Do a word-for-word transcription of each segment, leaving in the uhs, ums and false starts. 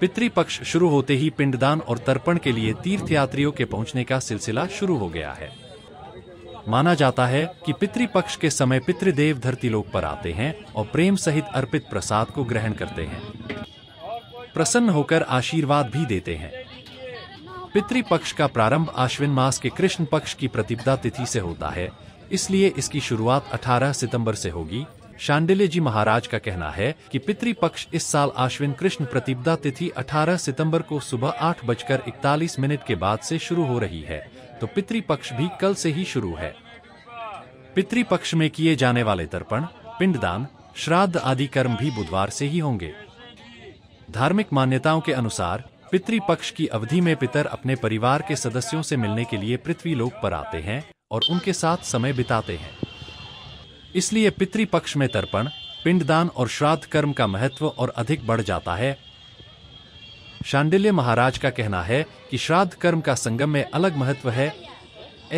पितृपक्ष शुरू होते ही पिंडदान और तर्पण के लिए तीर्थयात्रियों के पहुंचने का सिलसिला शुरू हो गया है। माना जाता है कि पितृपक्ष के समय पितृदेव धरतीलोक पर आते हैं और प्रेम सहित अर्पित प्रसाद को ग्रहण करते हैं, प्रसन्न होकर आशीर्वाद भी देते हैं। पितृपक्ष का प्रारंभ आश्विन मास के कृष्ण पक्ष की प्रतिपदा तिथि से होता है, इसलिए इसकी शुरुआत अठारह सितंबर से होगी। शांडिले जी महाराज का कहना है कि पितृपक्ष इस साल आश्विन कृष्ण प्रतिपदा तिथि अठारह सितंबर को सुबह आठ बजकर इकतालीस मिनट के बाद से शुरू हो रही है, तो पितृपक्ष भी कल से ही शुरू है। पितृपक्ष में किए जाने वाले तर्पण, पिंडदान, श्राद्ध आदि कर्म भी बुधवार से ही होंगे। धार्मिक मान्यताओं के अनुसार पितृपक्ष की अवधि में पितर अपने परिवार के सदस्यों से मिलने के लिए पृथ्वीलोक पर आते हैं और उनके साथ समय बिताते हैं, इसलिए पितृपक्ष में तर्पण, पिंडदान और श्राद्ध कर्म का महत्व और अधिक बढ़ जाता है। शांडिल्य महाराज का कहना है कि श्राद्ध कर्म का संगम में अलग महत्व है।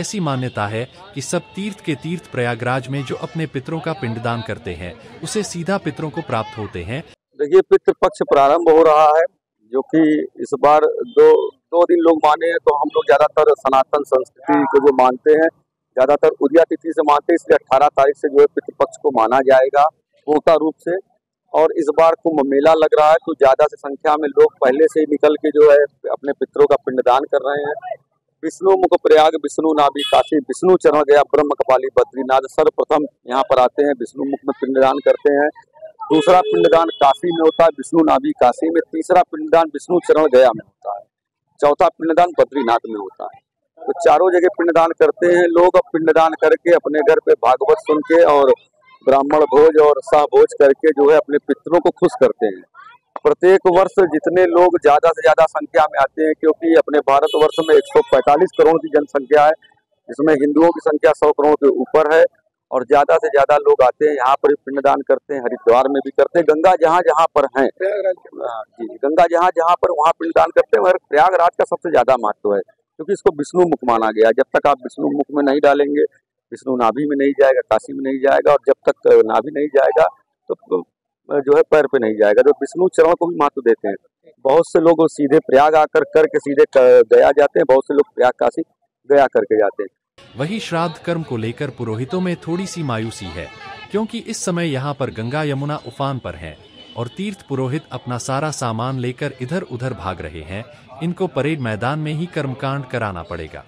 ऐसी मान्यता है कि सब तीर्थ के तीर्थ प्रयागराज में जो अपने पितरों का पिंडदान करते हैं उसे सीधा पितरों को प्राप्त होते हैं। देखिए, पितृपक्ष प्रारंभ हो रहा है, जो कि इस बार दो दो दिन लोग माने हैं, तो हम लोग ज्यादातर सनातन संस्कृति को जो मानते हैं ज्यादातर उदिया तिथि से मानते हैं, इसलिए अठारह तारीख से जो है पितृपक्ष को माना जाएगा पूर्णता रूप से। और इस बार कुम्भ मेला लग रहा है तो ज्यादा से संख्या में लोग पहले से ही निकल के जो है अपने पितरों का पिंडदान कर रहे हैं। विष्णु मुख प्रयाग, विष्णु नाभि काशी, विष्णु चरण गया, ब्रह्म कपाली बद्रीनाथ सर्वप्रथम यहाँ पर आते हैं, विष्णु मुख में पिंडदान करते हैं। दूसरा पिंडदान काशी में होता है, विष्णु नाभि काशी में। तीसरा पिंडदान विष्णु चरण गया में होता है। चौथा पिंडदान बद्रीनाथ में होता है। तो चारों जगह पिंडदान करते हैं लोग। अब पिंडदान करके अपने घर पे भागवत सुन के और ब्राह्मण भोज और शाह भोज करके जो है अपने पितरों को खुश करते हैं। प्रत्येक वर्ष जितने लोग ज्यादा से ज्यादा संख्या में आते हैं, क्योंकि अपने भारत वर्ष में एक सौ पैंतालीस करोड़ की जनसंख्या है, जिसमें हिंदुओं की संख्या सौ करोड़ के ऊपर है और ज्यादा से ज्यादा लोग आते हैं। यहाँ पर पिंडदान करते हैं, हरिद्वार में भी करते हैं, गंगा जहाँ जहाँ पर है जी गंगा जहाँ जहाँ पर वहाँ पिंडदान करते हैं। मगर प्रयागराज का सबसे ज्यादा महत्व है, क्योंकि इसको विष्णु मुख माना गया। जब तक आप विष्णु मुख में नहीं डालेंगे, विष्णु नाभि में नहीं जाएगा, काशी में नहीं जाएगा, और जब तक नाभि नहीं जाएगा तो जो है पैर पे नहीं जाएगा। जो विष्णु चरण को भी महत्व देते हैं। बहुत से लोग सीधे प्रयाग आकर करके सीधे गया जाते हैं, बहुत से लोग प्रयाग काशी गया करके जाते हैं। वही श्राद्ध कर्म को लेकर पुरोहितों में थोड़ी सी मायूसी है, क्योंकि इस समय यहाँ पर गंगा यमुना उफान पर है और तीर्थ पुरोहित अपना सारा सामान लेकर इधर उधर भाग रहे हैं। इनको परेड मैदान में ही कर्मकांड कराना पड़ेगा,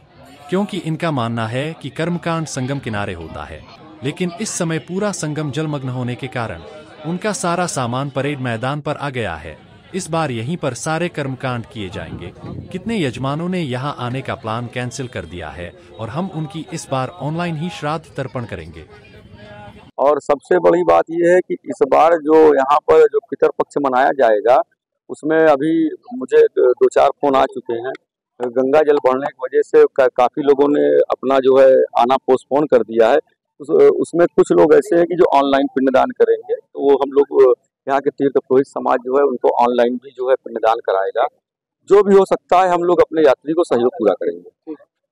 क्योंकि इनका मानना है कि कर्मकांड संगम किनारे होता है, लेकिन इस समय पूरा संगम जलमग्न होने के कारण उनका सारा सामान परेड मैदान पर आ गया है। इस बार यहीं पर सारे कर्मकांड किए जाएंगे। कितने यजमानों ने यहाँ आने का प्लान कैंसिल कर दिया है और हम उनकी इस बार ऑनलाइन ही श्राद्ध तर्पण करेंगे। और सबसे बड़ी बात यह है कि इस बार जो यहाँ पर जो पितृपक्ष मनाया जाएगा, उसमें अभी मुझे दो चार फोन आ चुके हैं। गंगा जल बढ़ने की वजह से का, काफ़ी लोगों ने अपना जो है आना पोस्टपोन कर दिया है। उस, उसमें कुछ लोग ऐसे हैं कि जो ऑनलाइन पिंडदान करेंगे, तो वो हम लोग यहाँ के तीर्थ पुरोहित समाज जो है उनको ऑनलाइन भी जो है पिंडदान कराएगा। जो भी हो सकता है हम लोग अपने यात्री को सहयोग पूरा करेंगे।